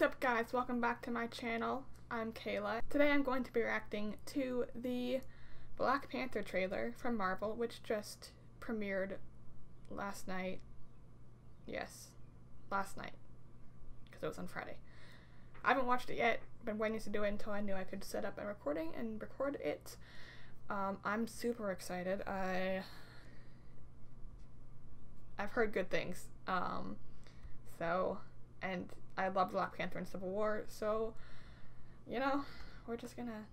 What's up guys, welcome back to my channel. I'm Kayla. Today I'm going to be reacting to the Black Panther trailer from Marvel, which just premiered last night. Yes, last night, because it was on Friday. I haven't watched it yet, been waiting to do it until I knew I could set up a recording and record it. I'm super excited. I've heard good things. And I love Black Panther and Civil War, so you know, we're just gonna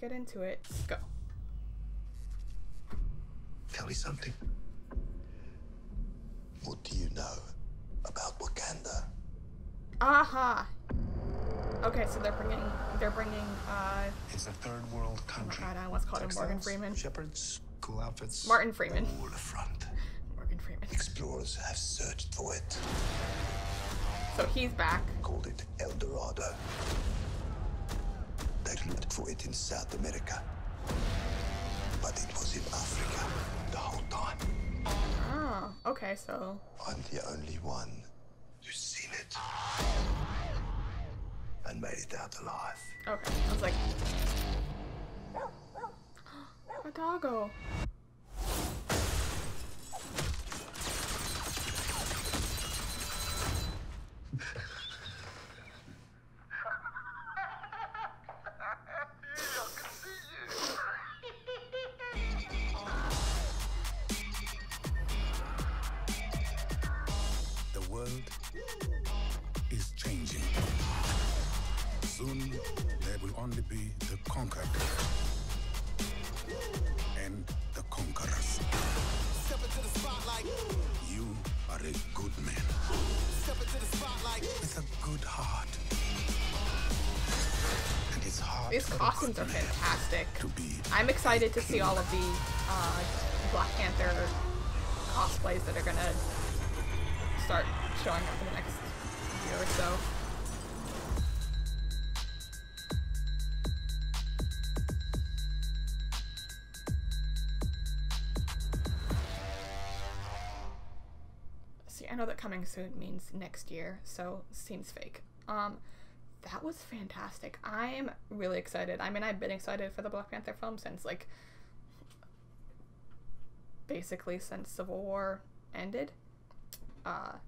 get into it. Let's go. Tell me something. What do you know about Wakanda? Aha. Okay, so they're bringing it's a third world country. I don't know what's called it. Morgan Freeman. Shepherds, cool outfits. Martin Freeman. All affront. Morgan Freeman. Explorers have searched for it. So he's back. Called it El Dorado. They looked for it in South America, but it was in Africa the whole time. Oh, okay, so I'm the only one who's seen it and made it out alive. Okay, I was like, a doggo. Is changing. Soon there will only be the conquered and the conquerors. Step into the spotlight. You are a good man. Step into the spotlight with a good heart. And it's hard. These costumes are fantastic. I'm excited to see all of the Black Panther cosplays that are gonna start showing up in the next year or so. See, I know that coming soon means next year, so seems fake. That was fantastic. I'm really excited. I mean, I've been excited for the Black Panther film since, like, basically since Civil War ended. My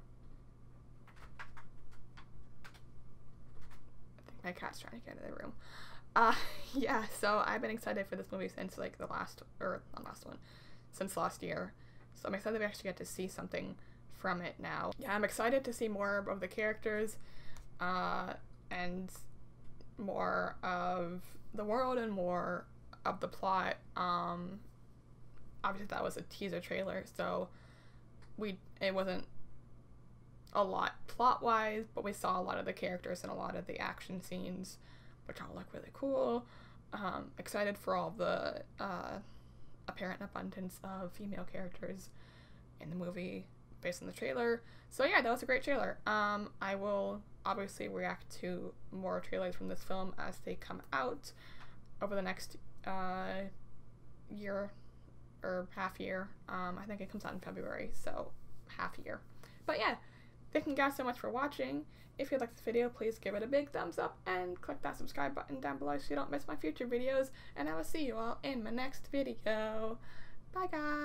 cat's trying to get out of the room. Yeah, so I've been excited for this movie since, like, the last, or not last one, since last year. So I'm excited we actually get to see something from it now. Yeah, I'm excited to see more of the characters, and more of the world and more of the plot. Obviously that was a teaser trailer, so it wasn't a lot plot-wise, but we saw a lot of the characters and a lot of the action scenes, which all look really cool. Excited for all the apparent abundance of female characters in the movie based on the trailer. So yeah, that was a great trailer. I will obviously react to more trailers from this film as they come out over the next year or half year. I think it comes out in February, so half year. But yeah. Thank you guys so much for watching. If you liked this video, please give it a big thumbs up and click that subscribe button down below so you don't miss my future videos. And I will see you all in my next video. Bye guys!